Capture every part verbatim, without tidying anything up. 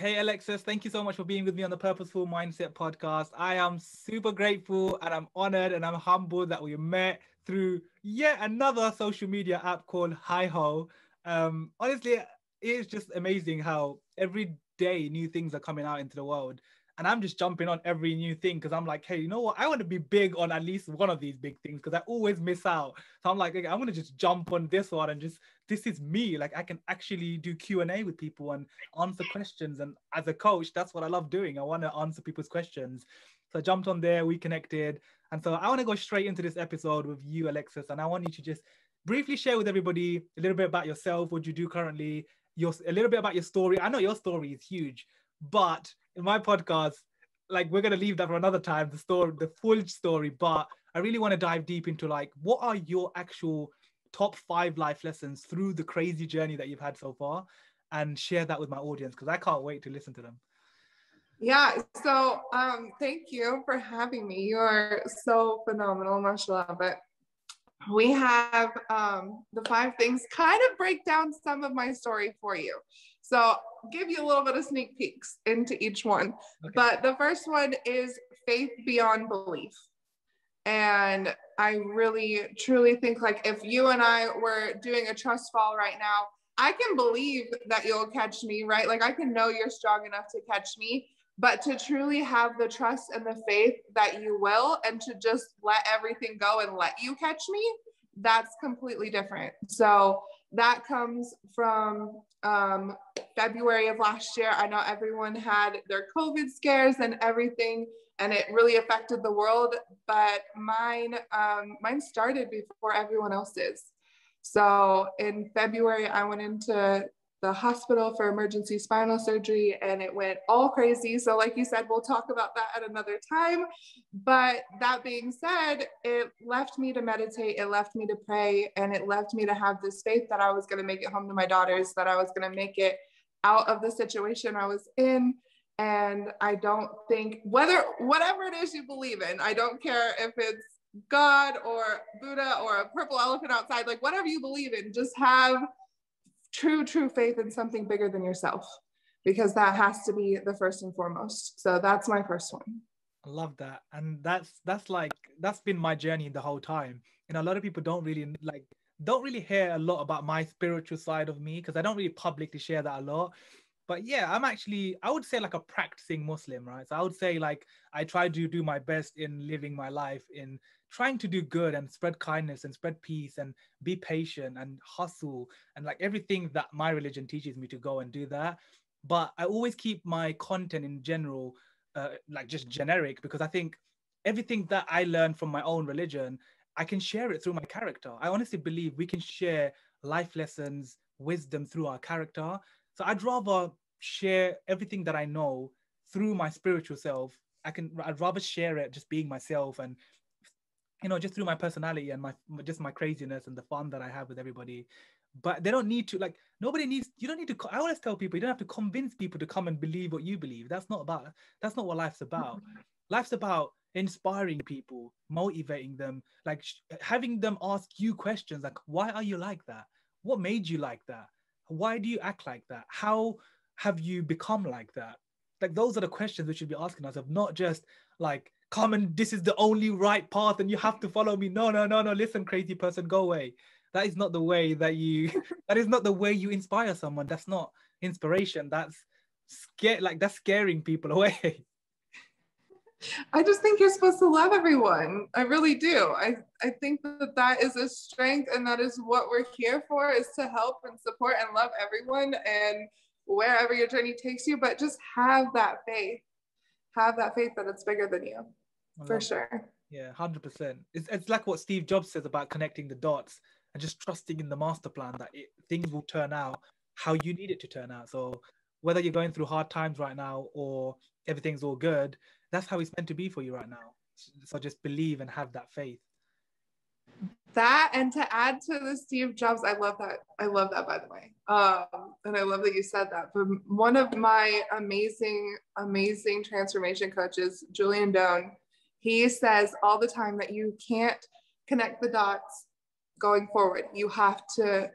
Hey, Elexus, thank you so much for being with me on the Purposeful Mindset Podcast. I am super grateful and I'm honored and I'm humbled that we met through yet another social media app called HiHo. Um, honestly, it's just amazing how every day new things are coming out into the world. And I'm just jumping on every new thing because I'm like, hey, you know what? I want to be big on at least one of these big things because I always miss out. So I'm like, okay, I'm going to just jump on this one and just, this is me. Like I can actually do Q and A with people and answer questions. And as a coach, that's what I love doing. I want to answer people's questions. So I jumped on there, we connected. And so I want to go straight into this episode with you, Elexus. And I want you to just briefly share with everybody a little bit about yourself, what you do currently, your, a little bit about your story. I know your story is huge, but in my podcast, like we're going to leave that for another time, the story, the full story, but I really want to dive deep into like, what are your actual top five life lessons through the crazy journey that you've had so far, and share that with my audience because I can't wait to listen to them. Yeah, so um, thank you for having me. You are so phenomenal, mashallah. But we have um, the five things kind of break down some of my story for you. So give you a little bit of sneak peeks into each one. Okay. But the first one is faith beyond belief. And I really, truly think like if you and I were doing a trust fall right now, I can believe that you'll catch me, right? Like I can know you're strong enough to catch me, but to truly have the trust and the faith that you will, and to just let everything go and let you catch me, that's completely different. So that comes from um, February of last year. I know everyone had their COVID scares and everything, and it really affected the world, but mine, um, mine started before everyone else's. So in February, I went into the hospital for emergency spinal surgery and it went all crazy. So like you said, we'll talk about that at another time. But that being said, it left me to meditate, it left me to pray, and it left me to have this faith that I was gonna make it home to my daughters, that I was gonna make it out of the situation I was in. And I don't think, whether, whatever it is you believe in, I don't care if it's God or Buddha or a purple elephant outside, like whatever you believe in, just have true, true faith in something bigger than yourself, because that has to be the first and foremost. So that's my first one. I love that. And that's, that's like, that's been my journey the whole time. And a lot of people don't really like, don't really hear a lot about my spiritual side of me, because I don't really publicly share that a lot. But yeah, I'm actually, I would say like a practicing Muslim, right? So I would say like, I try to do my best in living my life, in trying to do good and spread kindness and spread peace and be patient and hustle and like everything that my religion teaches me to go and do that. But I always keep my content in general, uh, like just generic, because I think everything that I learned from my own religion, I can share it through my character. I honestly believe we can share life lessons, wisdom through our character. So I'd rather share everything that I know through my spiritual self. I can, I'd rather share it just being myself and, you know, just through my personality and my, just my craziness and the fun that I have with everybody. But they don't need to, like, nobody needs, you don't need to, I always tell people, you don't have to convince people to come and believe what you believe. That's not about, that's not what life's about. Life's about inspiring people, motivating them, like sh- having them ask you questions. Like, why are you like that? What made you like that? Why do you act like that? How have you become like that? Like, those are the questions we should be asking ourselves, not just like, come and this is the only right path and you have to follow me. No, no, no, no. Listen, crazy person, go away. That is not the way that you, that is not the way you inspire someone. That's not inspiration. That's scared. Like, that's scaring people away. I just think you're supposed to love everyone. I really do. I, I think that that is a strength, and that is what we're here for, is to help and support and love everyone and wherever your journey takes you, but just have that faith. Have that faith that it's bigger than you, for sure. Yeah, one hundred percent. It's, it's like what Steve Jobs says about connecting the dots and just trusting in the master plan that it, things will turn out how you need it to turn out. So whether you're going through hard times right now or everything's all good, that's how it's meant to be for you right now. So just believe and have that faith. That, and to add to the Steve Jobs, I love that. I love that, by the way. Um, and I love that you said that. But one of my amazing, amazing transformation coaches, Julian Doan, he says all the time that you can't connect the dots going forward. You have to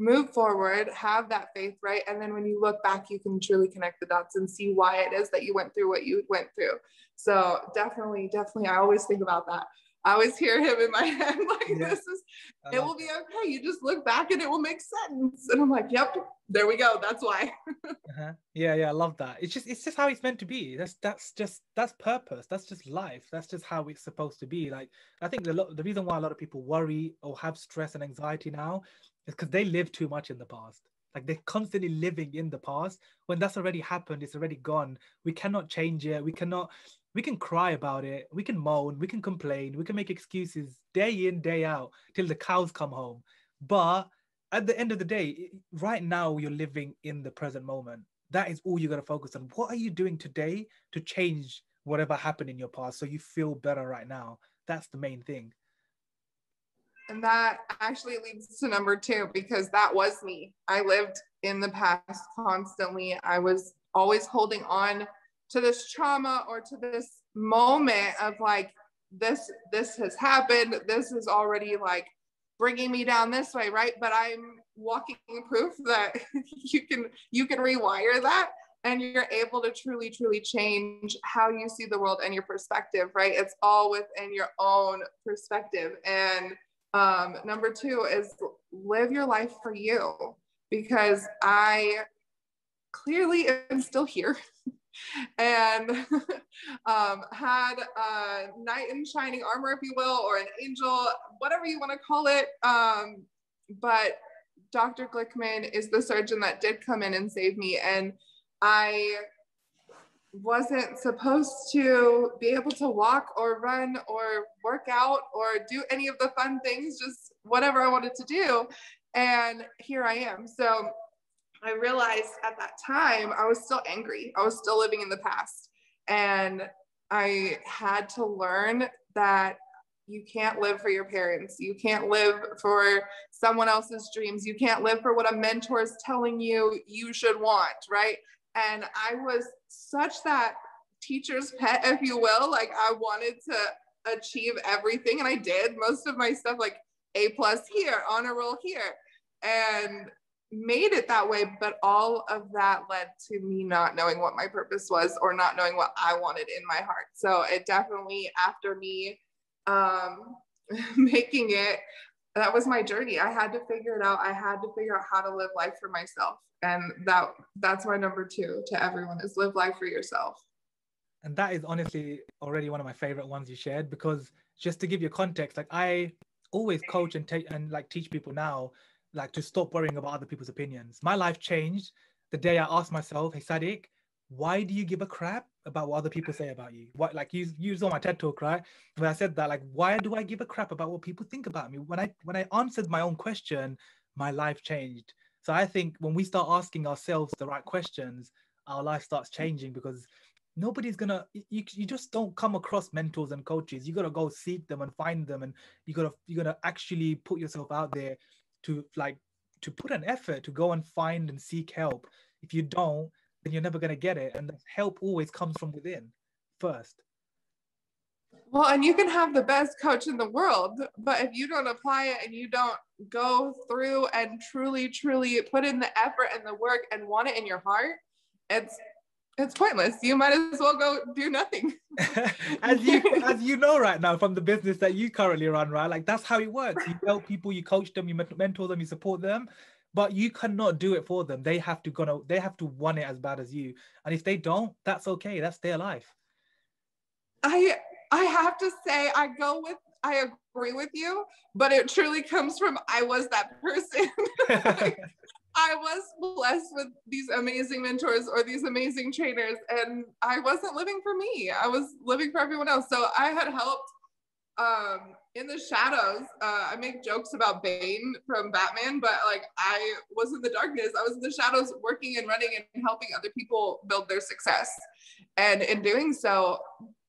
move forward, have that faith, right? And then when you look back, you can truly connect the dots and see why it is that you went through what you went through. So definitely, definitely, I always think about that. I always hear him in my head, like, yeah. this is, it will be okay. You just look back and it will make sense. And I'm like, yep, there we go. That's why. uh-huh. Yeah. Yeah. I love that. It's just, it's just how it's meant to be. That's, that's just, that's purpose. That's just life. That's just how it's supposed to be. Like, I think the, the reason why a lot of people worry or have stress and anxiety now is because they live too much in the past. Like, they're constantly living in the past when that's already happened. It's already gone. We cannot change it. We cannot, we can cry about it. We can moan. We can complain. We can make excuses day in, day out till the cows come home. But at the end of the day, right now, you're living in the present moment. That is all you got to focus on. What are you doing today to change whatever happened in your past so you feel better right now? That's the main thing. And that actually leads to number two, because that was me. I lived in the past constantly. I was always holding on to this trauma or to this moment of like, this, this has happened. This is already like bringing me down this way, right? But I'm walking proof that you can, you can rewire that, and you're able to truly, truly change how you see the world and your perspective, right? It's all within your own perspective. And Um, number two is live your life for you, because I clearly am still here and um, had a knight in shining armor, if you will, or an angel, whatever you want to call it. Um, but Doctor Glickman is the surgeon that did come in and save me. And I wasn't supposed to be able to walk or run or work out or do any of the fun things, just whatever I wanted to do. And here I am. So I realized at that time, I was still angry. I was still living in the past. And I had to learn that you can't live for your parents. You can't live for someone else's dreams. You can't live for what a mentor is telling you you should want, right? And I was such that teacher's pet, if you will. Like, I wanted to achieve everything, and I did most of my stuff, like A plus here, honor roll here, and made it that way. But all of that led to me not knowing what my purpose was, or not knowing what I wanted in my heart. So it definitely, after me um, making it, that was my journey. I had to figure it out. I had to figure out how to live life for myself. And that that's my number two to everyone, is live life for yourself. And that is honestly already one of my favorite ones you shared, because just to give you context, like, I always coach and take and like teach people now, like, to stop worrying about other people's opinions. My life changed the day I asked myself, hey, Sadiq, why do you give a crap about what other people say about you? What, like, you, you saw my TED talk, right? When I said that, like, why do I give a crap about what people think about me? When I, when I answered my own question, my life changed. So I think when we start asking ourselves the right questions, our life starts changing, because nobody's going to, you, you just don't come across mentors and coaches. You got to go seek them and find them. And you got to, you got to actually put yourself out there to like, to put an effort to go and find and seek help. If you don't, then you're never going to get it. And the help always comes from within first. Well, and you can have the best coach in the world, but if you don't apply it and you don't go through and truly, truly put in the effort and the work and want it in your heart, it's it's pointless. You might as well go do nothing. as you as you know right now from the business that you currently run, right? Like, that's how it works. You help people, you coach them, you mentor them, you support them, but you cannot do it for them. They have to go. They have to want it as bad as you. And if they don't, that's okay. That's their life. I I have to say, I go with, I agree with you, but it truly comes from, I was that person. Like, I was blessed with these amazing mentors or these amazing trainers, and I wasn't living for me. I was living for everyone else. So I had helped um, in the shadows. Uh, I make jokes about Bane from Batman, but like, I was in the darkness. I was in the shadows working and running and helping other people build their success. And in doing so,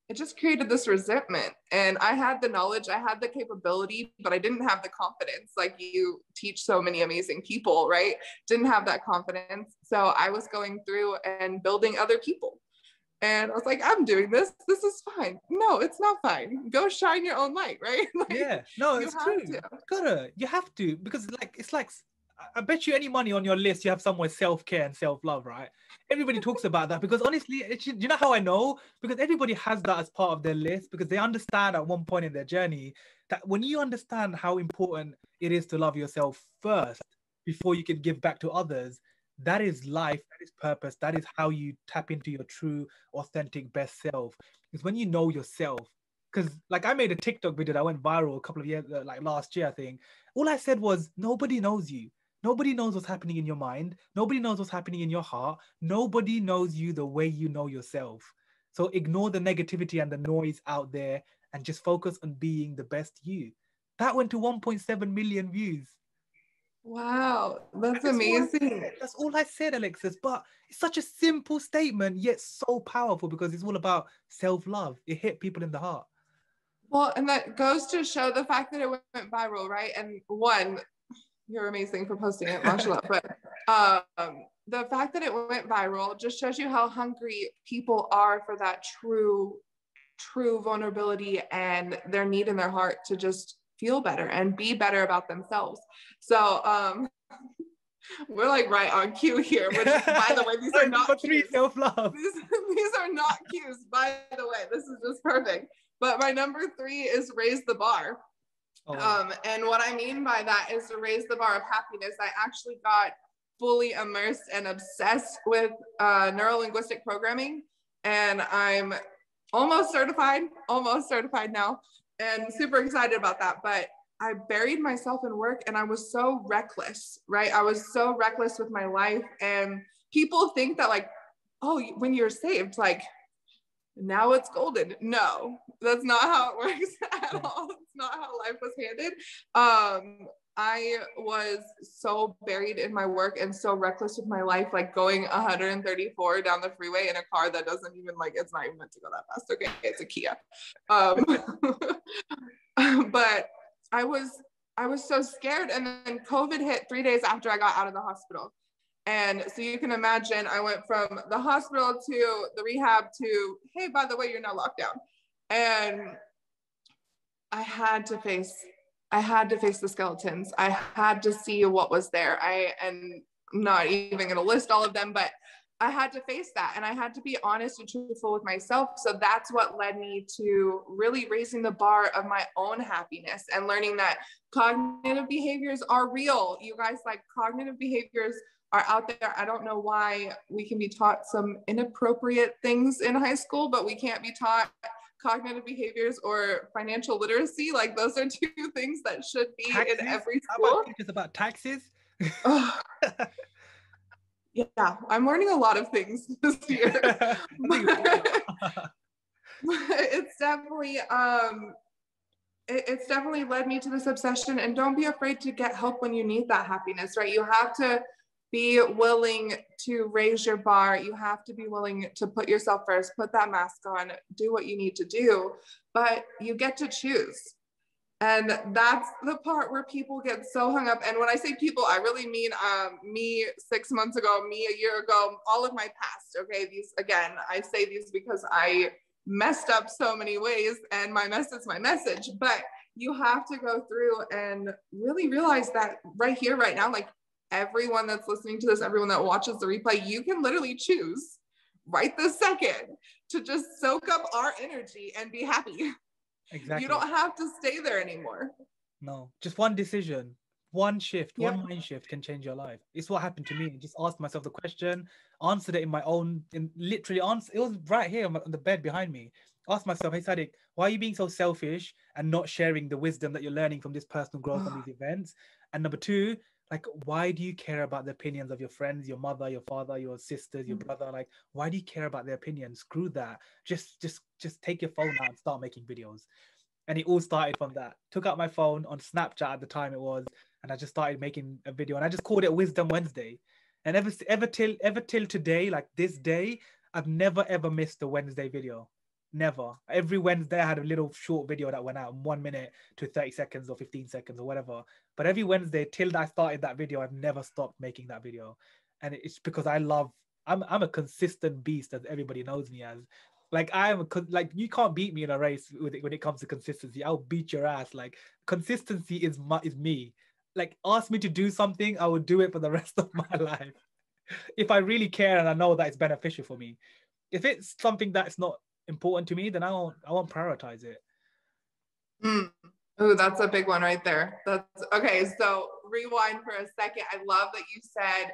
it just created this resentment. And I had the knowledge, I had the capability, but I didn't have the confidence. Like, you teach so many amazing people, right? Didn't have that confidence. So I was going through and building other people. And I was like, I'm doing this. This is fine. No, it's not fine. Go shine your own light, right? Like, yeah. No, it's true. You gotta, you have to, because like, it's like, I bet you any money on your list, you have somewhere self-care and self-love, right? Everybody talks about that because honestly, it's, you know how I know? Because everybody has that as part of their list because they understand at one point in their journey that when you understand how important it is to love yourself first before you can give back to others, that is life, that is purpose, that is how you tap into your true, authentic, best self. It's when you know yourself. Because like I made a TikTok video that went viral a couple of years, like last year, I think. All I said was, nobody knows you. Nobody knows what's happening in your mind. Nobody knows what's happening in your heart. Nobody knows you the way you know yourself. So ignore the negativity and the noise out there and just focus on being the best you. That went to one point seven million views. Wow, that's, that's amazing. That's all I said, Elexus. But it's such a simple statement, yet so powerful because it's all about self-love. It hit people in the heart. Well, and that goes to show the fact that it went viral, right? And one, you're amazing for posting it, mashallah. But um, the fact that it went viral just shows you how hungry people are for that true, true vulnerability and their need in their heart to just feel better and be better about themselves. So um, we're like right on cue here. Which, by the way, these are not cues. Self-love. These, these are not cues, by the way. This is just perfect. But my number three is raise the bar. Oh. Um, and what I mean by that is to raise the bar of happiness. I actually got fully immersed and obsessed with uh, neuro-linguistic programming. And I'm almost certified, almost certified now. And super excited about that. But I buried myself in work and I was so reckless, right? I was so reckless with my life. And people think that like, oh, when you're saved, like now it's golden. No, that's not how it works at all. It's not how life was handed. Um, I was so buried in my work and so reckless with my life, like going one thirty-four down the freeway in a car that doesn't even like, it's not even meant to go that fast. Okay, it's a Kia. Um, but I was, I was so scared. And then COVID hit three days after I got out of the hospital. And so you can imagine, I went from the hospital to the rehab to, hey, by the way, you're now locked down. And I had to face I had to face the skeletons. I had to see what was there. I am not even gonna list all of them, but I had to face that. And I had to be honest and truthful with myself. So that's what led me to really raising the bar of my own happiness and learning that cognitive behaviors are real. You guys, like cognitive behaviors are out there. I don't know why we can be taught some inappropriate things in high school, but we can't be taught cognitive behaviors or financial literacy. Like those are two things that should be taxes? In every school. How about teachers about taxes? Oh. Yeah, I'm learning a lot of things this year. But, but it's definitely um it, it's definitely led me to this obsession. And don't be afraid to get help when you need that happiness, right? You have to be willing to raise your bar. You have to be willing to put yourself first, put that mask on, do what you need to do, but you get to choose. And that's the part where people get so hung up. And when I say people, I really mean um, me six months ago, me a year ago, all of my past, okay? These, again, I say these because I messed up so many ways and my mess is my message, but you have to go through and really realize that right here, right now, like, everyone that's listening to this, everyone that watches the replay, you can literally choose right this second to just soak up our energy and be happy. Exactly. You don't have to stay there anymore. No, just one decision, one shift, yeah. one mind shift can change your life. It's what happened to me. I just asked myself the question, answered it in my own, and literally answered, it was right here on the bed behind me. Asked myself, hey Sadiq, why are you being so selfish and not sharing the wisdom that you're learning from this personal growth and these events? And number two, like, why do you care about the opinions of your friends, your mother, your father, your sisters, your brother? Like, why do you care about their opinions? Screw that. Just, just, just take your phone out and start making videos. And it all started from that. Took out my phone on Snapchat at the time it was, and I just started making a video. And I just called it Wisdom Wednesday. And ever, ever till, ever till today, like this day, I've never ever missed a Wednesday video. Never. Every Wednesday I had a little short video that went out in one minute to thirty seconds or fifteen seconds or whatever. But every Wednesday till I started that video, I've never stopped making that video. And it's because I love, I'm I'm a consistent beast, as everybody knows me as. Like I am, like you can't beat me in a race with it, when it comes to consistency. I'll beat your ass. Like consistency is my, is me. like asked me to do something, I would do it for the rest of my life. If I really care and I know that it's beneficial for me. If it's something that's not important to me, then I won't, I won't prioritize it. Mm. Oh, that's a big one right there. That's okay. So rewind for a second. I love that you said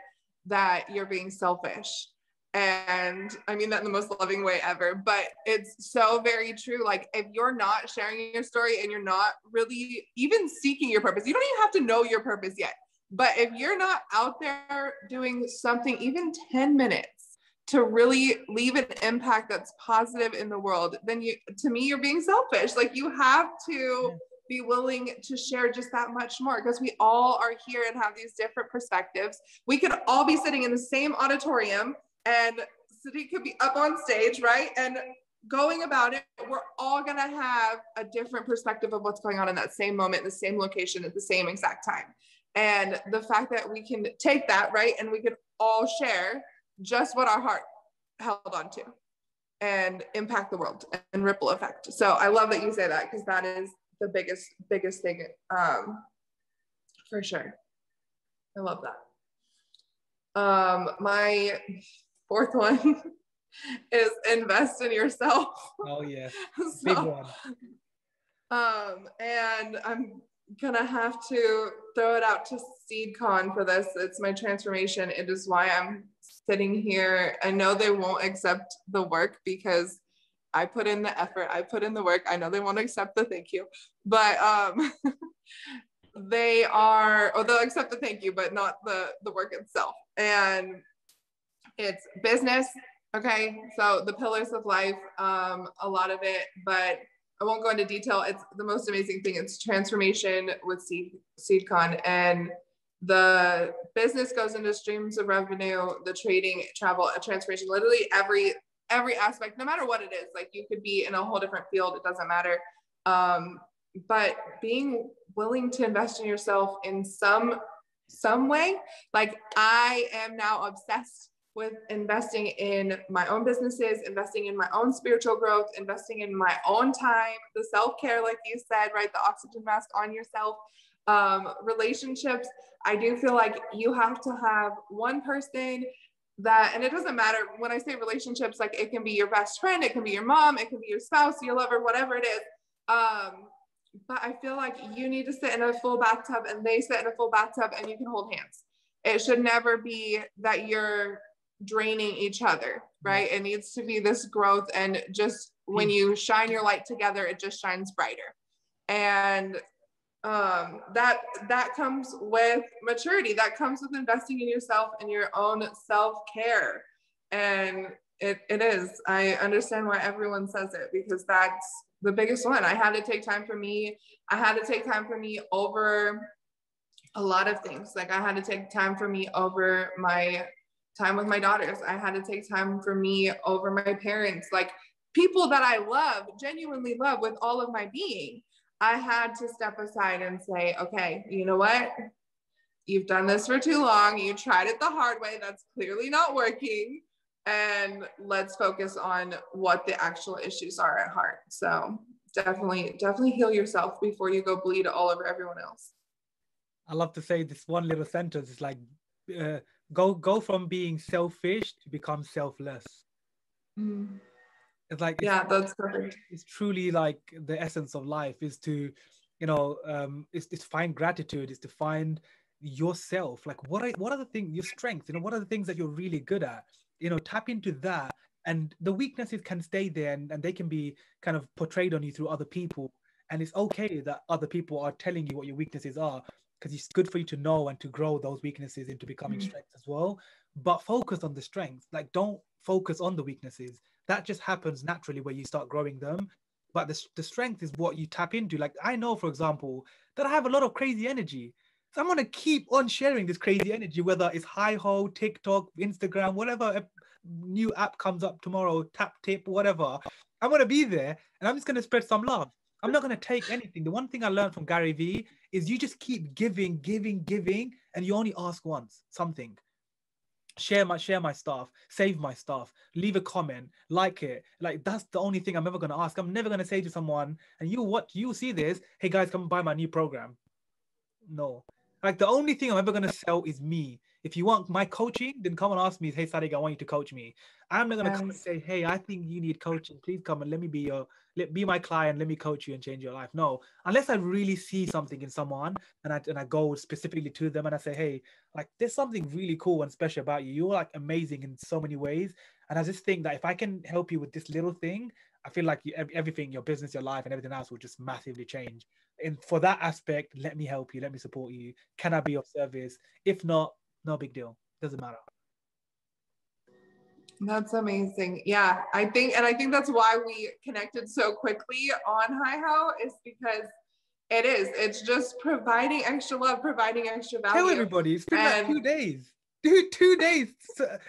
that you're being selfish. And I mean that in the most loving way ever, but it's so very true. Like if you're not sharing your story and you're not really even seeking your purpose, you don't even have to know your purpose yet. But if you're not out there doing something, even ten minutes to really leave an impact that's positive in the world, then you, to me, you're being selfish. Like you have to be willing to share just that much more, because we all are here and have these different perspectives. We could all be sitting in the same auditorium and Sadiq could be up on stage, right? And going about it, we're all going to have a different perspective of what's going on in that same moment, in the same location, at the same exact time. And the fact that we can take that, right, and we could all share just what our heart held on to and impact the world and ripple effect. So I love that you say that, because that is the biggest, biggest thing um, for sure. I love that. Um, my fourth one is invest in yourself. Oh, yeah. So, big one. Um, and I'm gonna have to throw it out to SeedCon for this. It's my transformation. It is why I'm sitting here. I know they won't accept the work because I put in the effort. I put in the work. I know they won't accept the thank you, but um, they are, or they'll accept the thank you, but not the, the work itself. And it's business. Okay. So the pillars of life, um, a lot of it, but I won't go into detail. It's the most amazing thing. It's transformation with Seed, SeedCon, and the business goes into streams of revenue, the trading, travel, a transformation, literally every, every aspect, no matter what it is. Like you could be in a whole different field. It doesn't matter. Um, but being willing to invest in yourself in some, some way. Like I am now obsessed with investing in my own businesses, investing in my own spiritual growth, investing in my own time, the self-care, like you said, right? The oxygen mask on yourself, um, relationships. I do feel like you have to have one person that, and it doesn't matter when I say relationships, like it can be your best friend, it can be your mom, it can be your spouse, your lover, whatever it is. Um, but I feel like you need to sit in a full bathtub and they sit in a full bathtub and you can hold hands. It should never be that you're draining each other, right? It needs to be this growth, and just when you shine your light together, it just shines brighter. And um that that comes with maturity, that comes with investing in yourself and your own self-care. And it, it is, I understand why everyone says it, because that's the biggest one. I had to take time for me. I had to take time for me over a lot of things. Like I had to take time for me over my time with my daughters. I had to take time for me over my parents, like people that I love, genuinely love with all of my being. I had to step aside and say, okay, you know what? You've done this for too long. You tried it the hard way. That's clearly not working. And let's focus on what the actual issues are at heart. So definitely, definitely heal yourself before you go bleed all over everyone else. I love to say this one little sentence. It's like, uh, Go go from being selfish to become selfless. Mm. It's like, yeah, it's, that's perfect. It's truly like the essence of life is to, you know, um, it's to find gratitude, is to find yourself. Like what are what are the things, your strengths, you know, what are the things that you're really good at? You know, tap into that, and the weaknesses can stay there, and, and they can be kind of portrayed on you through other people. And it's okay that other people are telling you what your weaknesses are, because it's good for you to know and to grow those weaknesses into becoming mm-hmm. strengths as well. But focus on the strengths. Like don't focus on the weaknesses. That just happens naturally where you start growing them. But the, the strength is what you tap into. Like I know, for example, that I have a lot of crazy energy. So I'm going to keep on sharing this crazy energy, whether it's HiHo, TikTok, Instagram, whatever new app comes up tomorrow, Tap Tip, whatever. I'm going to be there and I'm just going to spread some love. I'm not going to take anything. The one thing I learned from Gary Vee is you just keep giving, giving, giving, and you only ask once something. Share my, share my stuff, save my stuff, leave a comment, like it. Like that's the only thing I'm ever going to ask. I'm never going to say to someone, and you what you see this, hey guys, come buy my new program. No, Like, the only thing I'm ever going to sell is me. If you want my coaching, then come and ask me, hey, Sadiq, I want you to coach me. I'm not going to yes. come and say, hey, I think you need coaching. Please come and let me be your, let be my client. Let me coach you and change your life. No, unless I really see something in someone and I, and I go specifically to them and I say, hey, like, there's something really cool and special about you. You're like amazing in so many ways. And I just think that if I can help you with this little thing, I feel like you, everything, your business, your life and everything else will just massively change. And for that aspect, let me help you. Let me support you. Can I be of service? If not, no big deal. Doesn't matter. That's amazing. Yeah, I think, and I think that's why we connected so quickly on HiHo, is because it is. It's just providing extra love, providing extra value. Tell everybody, it's been and, like two days. Dude, two days.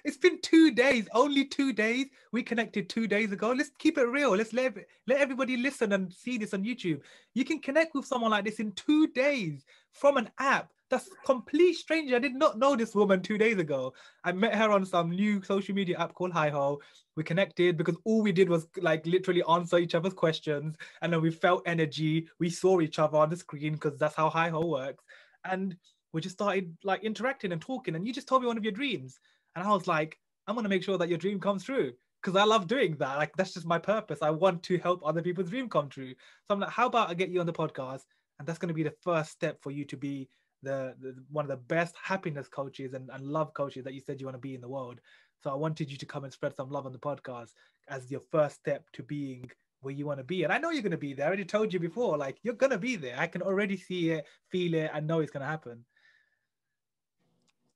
It's been two days. Only two days. We connected two days ago. Let's keep it real. Let's let, let everybody listen and see this on YouTube. You can connect with someone like this in two days from an app. That's a complete stranger. I did not know this woman two days ago. I met her on some new social media app called HiHo. We connected because all we did was like literally answer each other's questions. And then we felt energy. We saw each other on the screen because that's how HiHo works. And we just started like interacting and talking, and you just told me one of your dreams. And I was like, I'm going to make sure that your dream comes true, because I love doing that. Like, that's just my purpose. I want to help other people's dream come true. So I'm like, how about I get you on the podcast? And that's going to be the first step for you to be the, the one of the best happiness coaches and, and love coaches that you said you want to be in the world. So I wanted you to come and spread some love on the podcast as your first step to being where you want to be. And I know you're going to be there. I already told you before, like, you're going to be there. I can already see it, feel it, and know it's going to happen.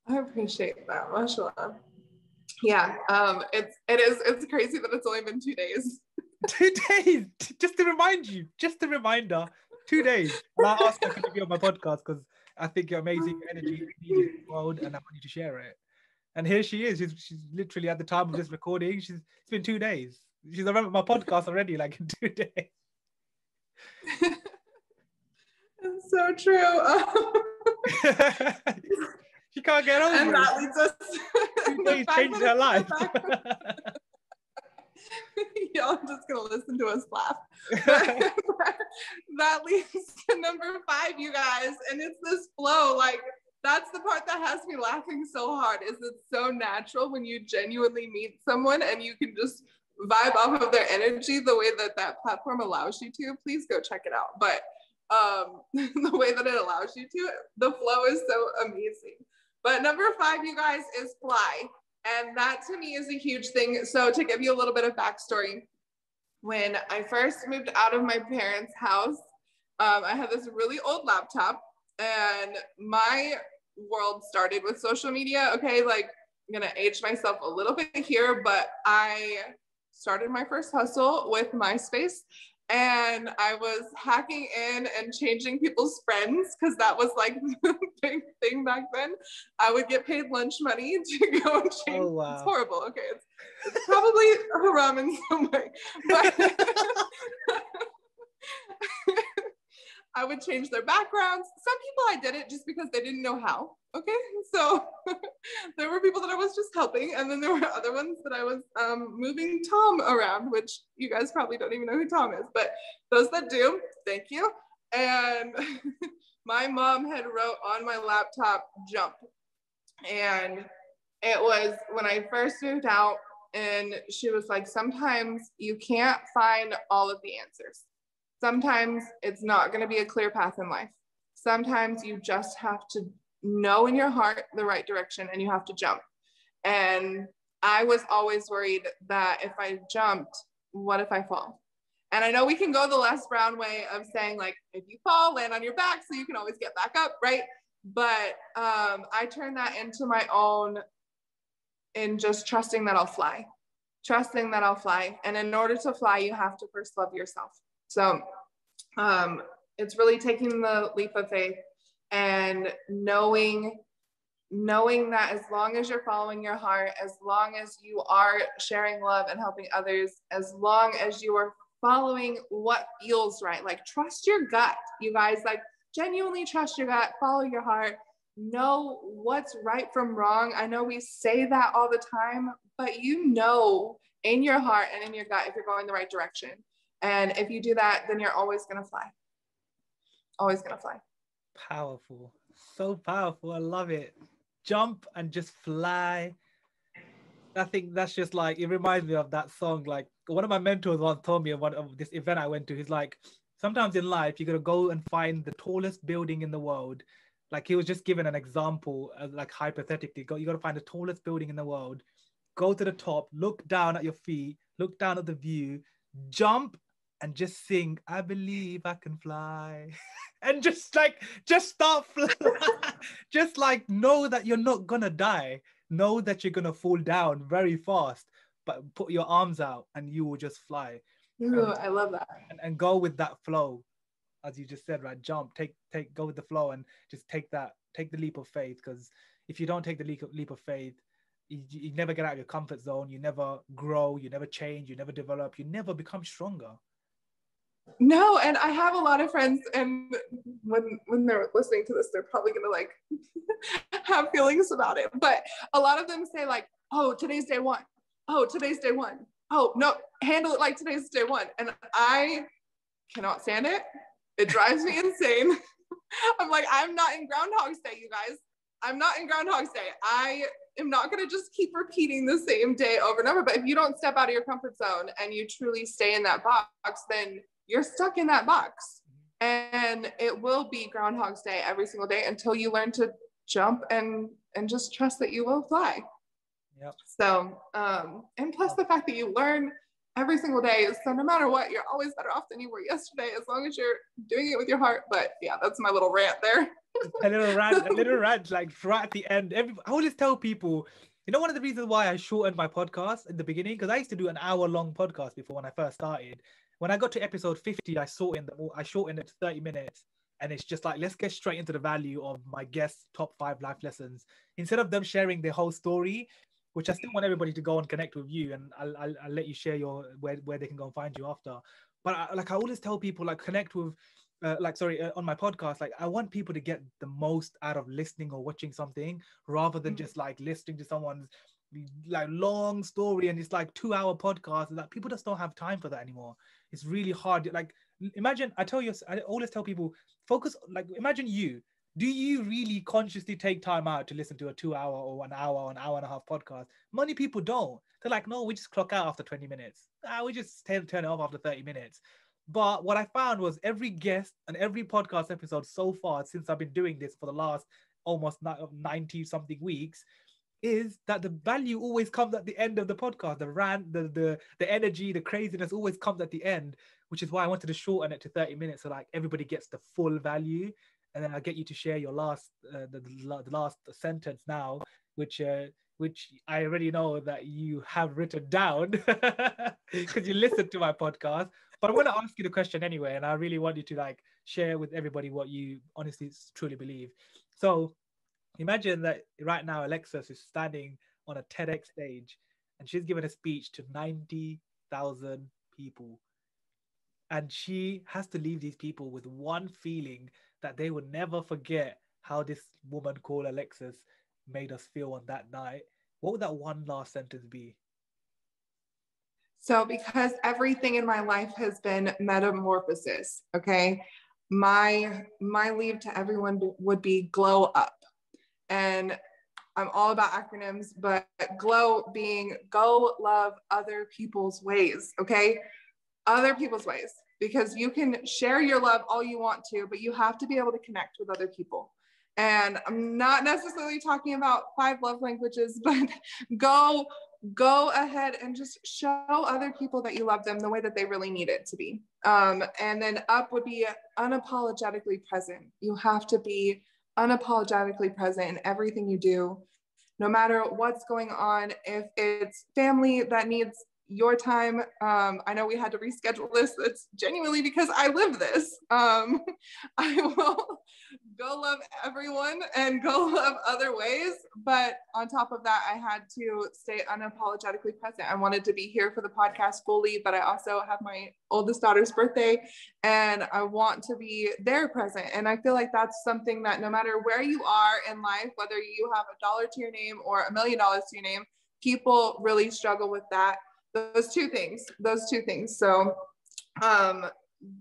I appreciate that. Mashallah. Yeah, um, it's, it is, it's crazy that it's only been two days. Two days, just to remind you, just a reminder, two days. And I asked her to be on my podcast because I think your amazing energy is needed in the world and I want you to share it. And here she is. She's, she's literally at the time of this recording. She's, it's been two days. She's around my podcast already, like, in two days. It's so true. She can't get over it. And that leads us to change her life. Y'all just going to listen to us laugh. That leads to number five, you guys. And it's this flow. Like, that's the part that has me laughing so hard, is it's so natural when you genuinely meet someone and you can just vibe off of their energy the way that that platform allows you to. Please go check it out. But um, the way that it allows you to, the flow is so amazing. But number five, you guys, is fly. And that to me is a huge thing. So to give you a little bit of backstory, when I first moved out of my parents' house, um, I had this really old laptop and my world started with social media. Okay, like, I'm gonna age myself a little bit here, but I started my first hustle with MySpace. And I was hacking in and changing people's friends, because that was like the big thing back then. I would get paid lunch money to go and change. Oh, wow. It's horrible. Okay, it's, it's probably haram in some way. But I would change their backgrounds. Some people I did it just because they didn't know how. Okay, so there were people that I was just helping, and then there were other ones that I was um, moving Tom around, which you guys probably don't even know who Tom is, but those that do, thank you. And my mom had wrote on my laptop, jump. And it was when I first moved out, and she was like, sometimes you can't find all of the answers. Sometimes it's not going to be a clear path in life. Sometimes you just have to know in your heart the right direction and you have to jump. And I was always worried that if I jumped, what if I fall? And I know we can go the Les Brown way of saying, like, if you fall, land on your back so you can always get back up, right? But um, I turned that into my own in just trusting that I'll fly, trusting that I'll fly. And in order to fly, you have to first love yourself. So um, it's really taking the leap of faith and knowing, knowing that as long as you're following your heart, as long as you are sharing love and helping others, as long as you are following what feels right, like, trust your gut, you guys, like, genuinely trust your gut, follow your heart, know what's right from wrong. I know we say that all the time, but you know in your heart and in your gut if you're going the right direction. And if you do that, then you're always going to fly. Always going to fly. Powerful. so powerful. I love it. Jump and just fly. I think that's just like, it reminds me of that song. Like one of my mentors once told me of one of this event I went to. He's like, sometimes in life, you got to go and find the tallest building in the world. Like he was just given an example, uh, like hypothetically, go, you got to find the tallest building in the world, go to the top, look down at your feet, look down at the view, jump and just sing, I believe I can fly. And just like, just start flying. Just like, know that you're not gonna die. Know that you're gonna fall down very fast, but put your arms out and you will just fly. Ooh, um, I love that. And, and go with that flow. As you just said, right? Jump, take, take, go with the flow and just take that, take the leap of faith. Because if you don't take the leap of, leap of faith, you, you never get out of your comfort zone. You never grow, you never change, you never develop, you never become stronger. No, and I have a lot of friends, and when when they're listening to this, they're probably gonna like have feelings about it. But a lot of them say like, "Oh, today's day one. Oh, today's day one. Oh, no, handle it like today's day one." And I cannot stand it. It drives me insane. I'm like, I'm not in Groundhog's Day, you guys. I'm not in Groundhog's Day. I am not gonna just keep repeating the same day over and over. But if you don't step out of your comfort zone and you truly stay in that box, then you're stuck in that box, and it will be Groundhog's Day every single day until you learn to jump and, and just trust that you will fly. Yep. So, um, and plus the fact that you learn every single day. So no matter what, you're always better off than you were yesterday, as long as you're doing it with your heart. But yeah, that's my little rant there. a little rant, a little rant, like right at the end. Every, I always tell people, you know, one of the reasons why I shortened my podcast in the beginning, because I used to do an hour long podcast before when I first started. When I got to episode fifty, I saw in the I shortened it to thirty minutes, and it's just like, let's get straight into the value of my guests' top five life lessons instead of them sharing their whole story, which I still want everybody to go and connect with you, and I'll, I'll, I'll let you share your where where they can go and find you after. But I, like I always tell people, like connect with, uh, like sorry, uh, on my podcast, like I want people to get the most out of listening or watching something rather than just like listening to someone's like long story and it's like two hour podcast. Like people just don't have time for that anymore. It's really hard. Like imagine, I tell you, I always tell people, focus, like imagine you, do you really consciously take time out to listen to a two hour or an hour, or an hour and a half podcast? Many people don't. They're like, no, we just clock out after twenty minutes. Ah, we just turn it off after thirty minutes. But what I found was every guest and every podcast episode so far, since I've been doing this for the last almost ninety something weeks, is that the value always comes at the end of the podcast. The rant, the, the the energy, the craziness always comes at the end, which is why I wanted to shorten it to thirty minutes so like everybody gets the full value. And then I'll get you to share your last, uh, the, the last sentence now, which uh, which I already know that you have written down because you listened to my podcast. But I want to ask you the question anyway, and I really want you to like share with everybody what you honestly truly believe. So imagine that right now, Elexus is standing on a TEDx stage and she's given a speech to ninety thousand people. And she has to leave these people with one feeling that they will never forget how this woman called Elexus made us feel on that night. What would that one last sentence be? So because everything in my life has been metamorphosis, okay? My, my leave to everyone would be glow up. And I'm all about acronyms, but GLOW being go love other people's ways, okay? Other people's ways, because you can share your love all you want to, but you have to be able to connect with other people. And I'm not necessarily talking about five love languages, but go, go ahead and just show other people that you love them the way that they really need it to be. Um, and then up would be unapologetically present. You have to be unapologetically present in everything you do, no matter what's going on. If it's family that needs your time, um, I know we had to reschedule this. It's genuinely because I live this. Um, I will go love everyone and go love other ways. But on top of that, I had to stay unapologetically present. I wanted to be here for the podcast fully, but I also have my oldest daughter's birthday and I want to be there present. And I feel like that's something that no matter where you are in life, whether you have a dollar to your name or a million dollars to your name, people really struggle with that. Those two things, those two things. So um,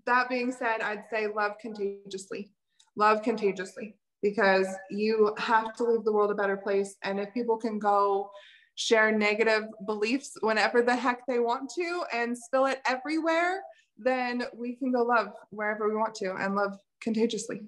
that being said, I'd say love contagiously, love contagiously. because you have to leave the world a better place. And if people can go share negative beliefs whenever the heck they want to and spill it everywhere, then we can go love wherever we want to and love contagiously.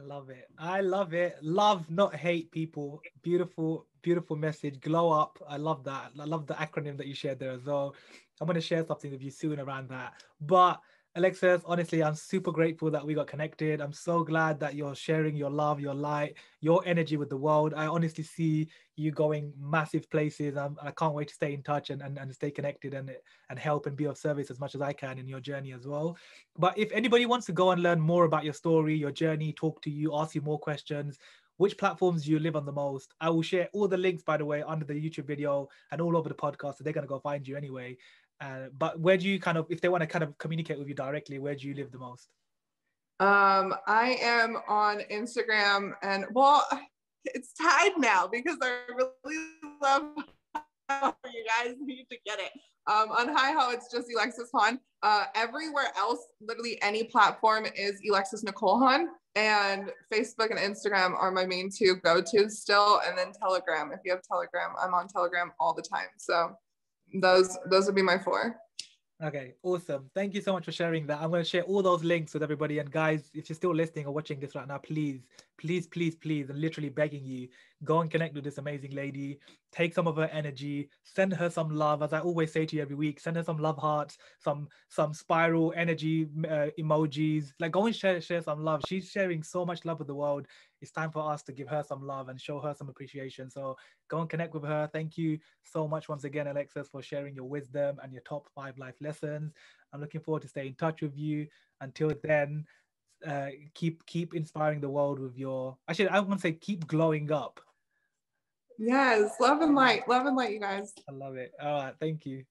I love it. I love it. Love, not hate, people. Beautiful, beautiful message. Glow up. I love that. I love the acronym that you shared there as well. I'm going to share something with you soon around that. But Elexus, honestly, I'm super grateful that we got connected. I'm so glad that you're sharing your love, your light, your energy with the world. I honestly see you going massive places. I'm, I can't wait to stay in touch and, and, and stay connected and, and help and be of service as much as I can in your journey as well. But if anybody wants to go and learn more about your story, your journey, talk to you, ask you more questions, which platforms do you live on the most? I will share all the links, by the way, under the YouTube video and all over the podcast. So they're going to go find you anyway. Uh, but where do you kind of, if they want to kind of communicate with you directly, where do you live the most? Um, I am on Instagram, and well, it's tied now because I really love how you guys need to get it. Um, on HiHo, it's just Elexus Hahn. Uh, everywhere else, literally any platform is Elexus Nicole Hahn, and Facebook and Instagram are my main two go-tos still. And then Telegram, if you have Telegram, I'm on Telegram all the time. So those those would be my four. Okay, awesome. Thank you so much for sharing that. I'm going to share all those links with everybody. And guys, if you're still listening or watching this right now, please, please, please, please, I'm literally begging you, go and connect with this amazing lady. Take some of her energy, send her some love. As I always say to you every week, send her some love hearts, some some spiral energy uh, emojis. Like, go and share, share some love. She's sharing so much love with the world. It's time for us to give her some love and show her some appreciation. So go and connect with her. Thank you so much once again, Elexus, for sharing your wisdom and your top five life lessons. I'm looking forward to staying in touch with you. Until then, uh, keep keep inspiring the world with your, actually, I want to say keep glowing up. Yes, love and light, love and light, you guys. I love it. All right, thank you.